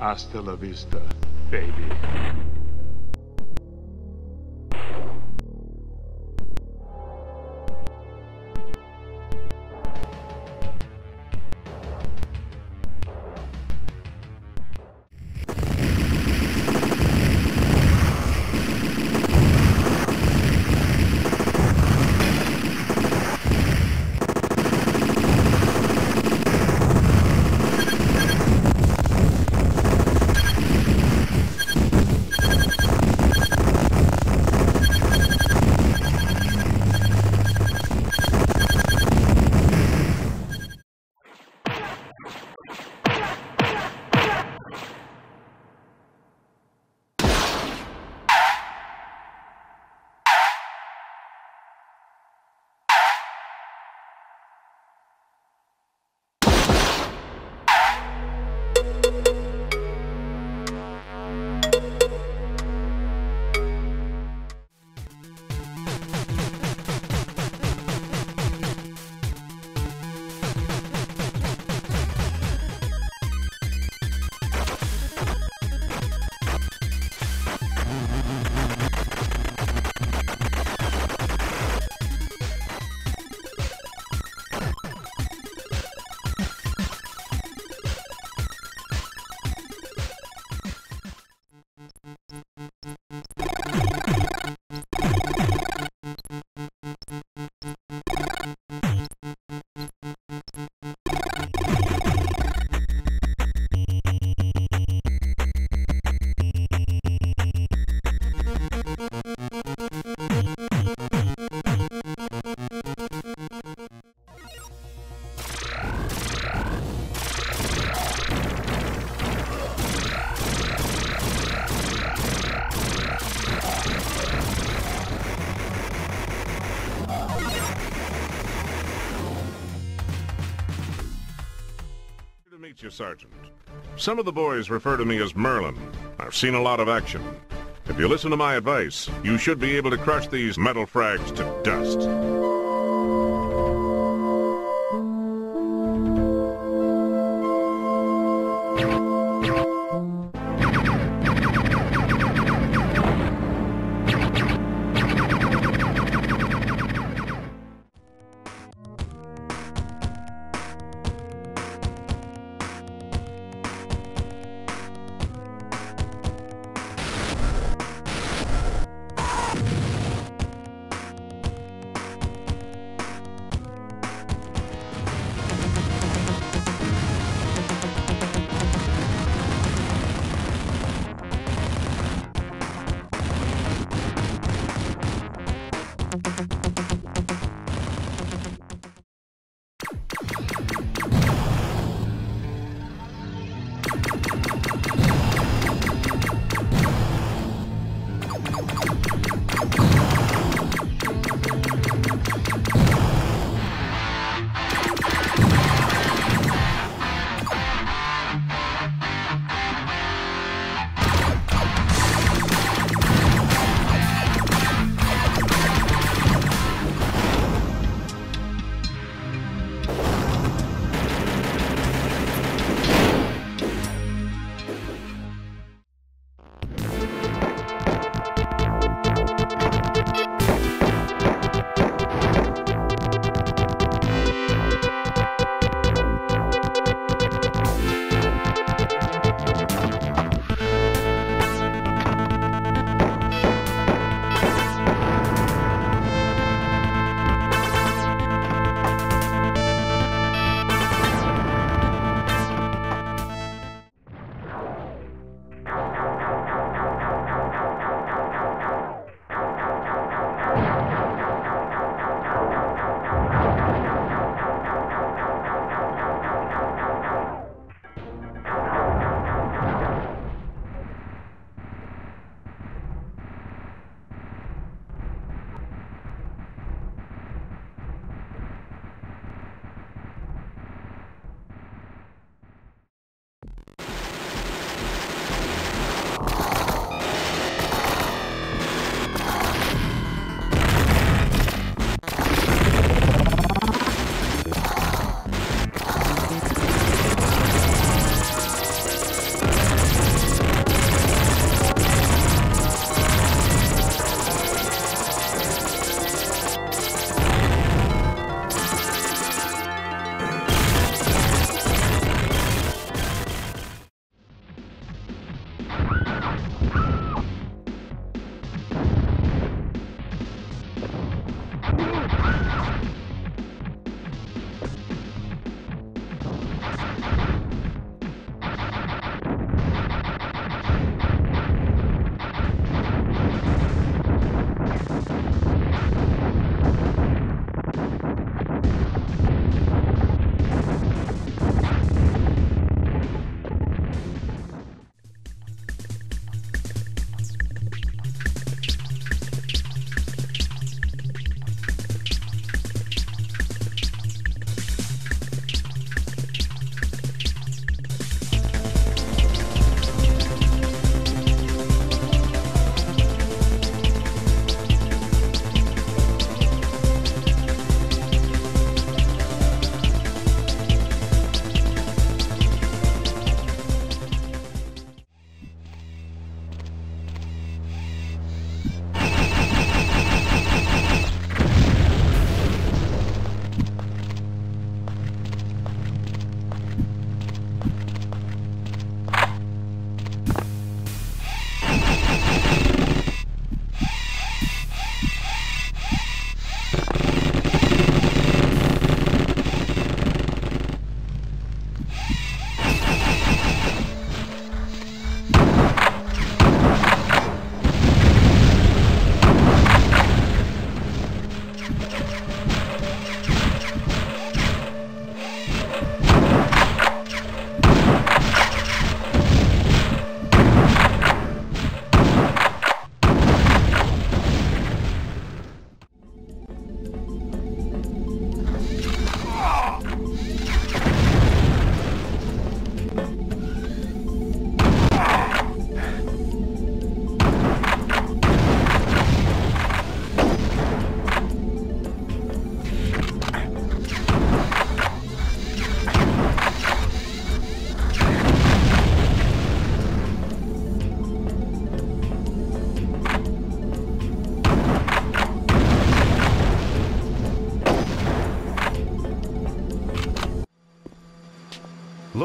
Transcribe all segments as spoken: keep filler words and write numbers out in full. Hasta la vista, baby. You, Sergeant. Some of the boys refer to me as Merlin. I've seen a lot of action. If you listen to my advice, you should be able to crush these metal frags to dust.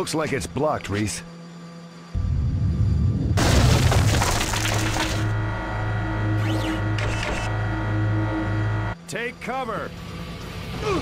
Looks like it's blocked, Reese. Take cover. Ooh.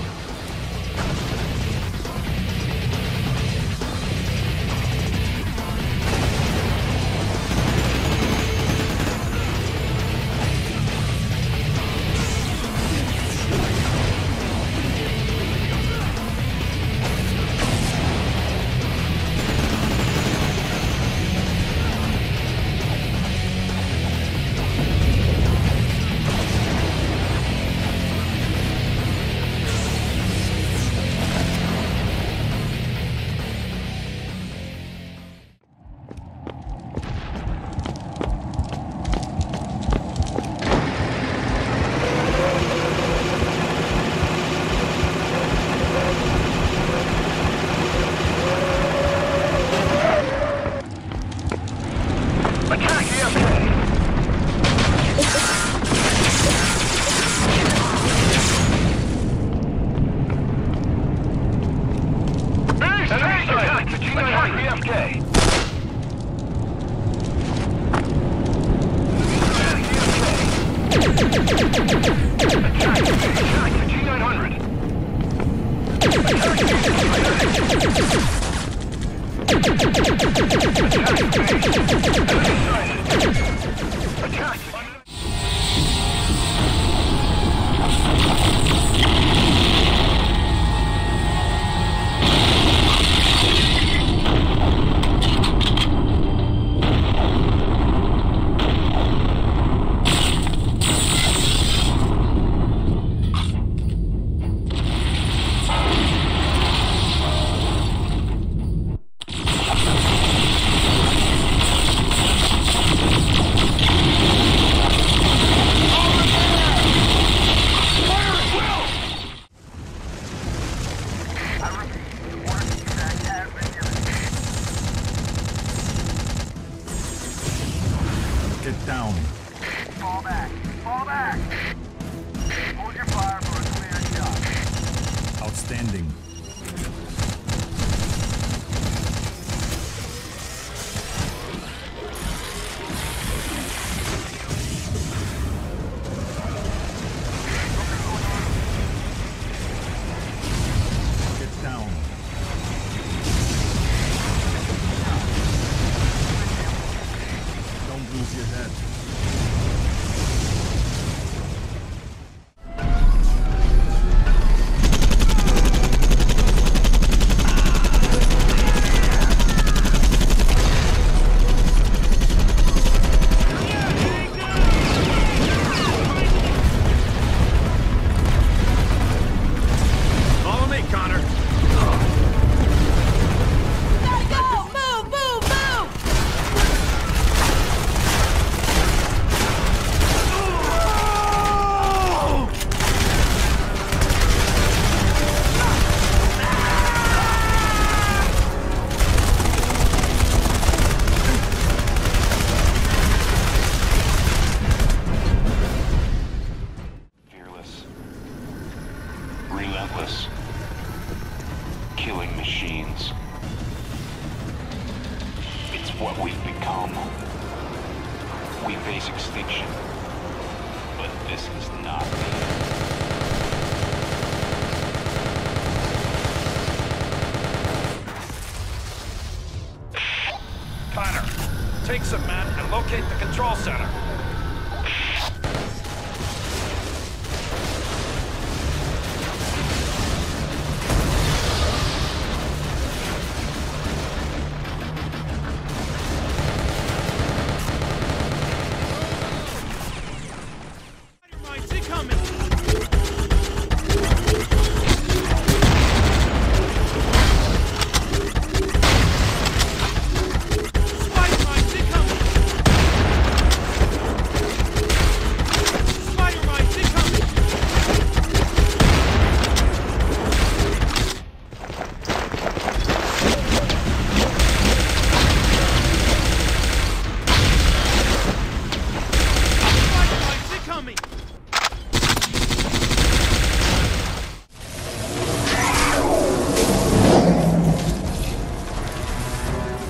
Take some men and locate the control center.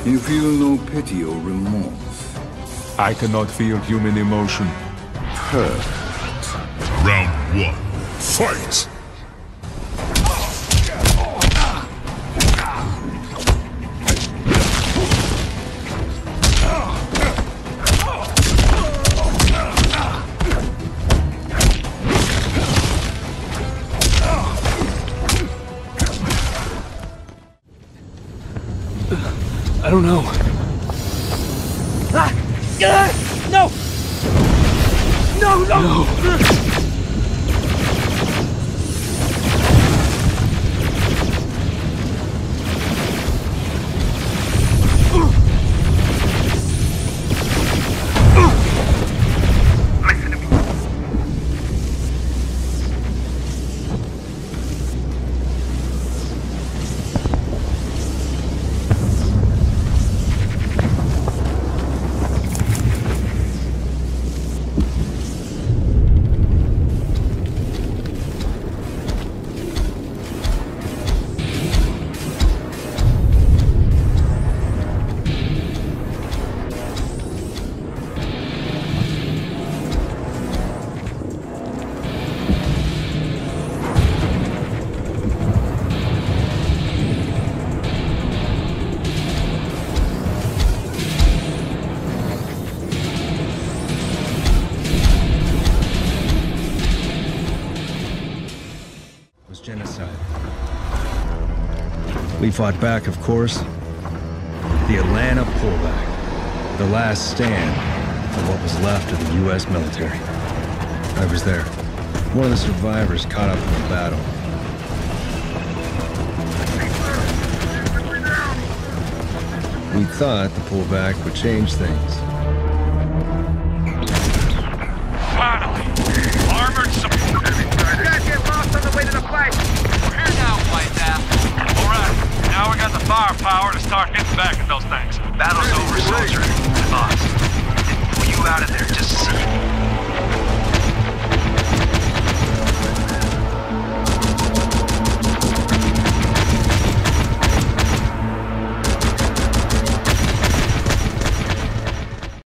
You feel no pity or remorse. I cannot feel human emotion. Perfect. Round one. Fight! I don't know. Ah! No! No, no! No. Listen to me. Genocide. We fought back, of course. The Atlanta pullback. The last stand for what was left of the U S military. I was there. One of the survivors caught up in the battle. We thought the pullback would change things. Finally! Armored support! Guys get lost on the way to the fight! We're here now, White Ass. Alright, now we got the firepower to start hitting back at those things. Battle's over, soldier. It's us. Pull you out of there.